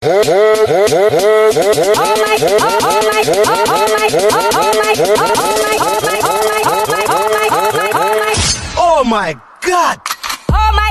Oh my God! Oh my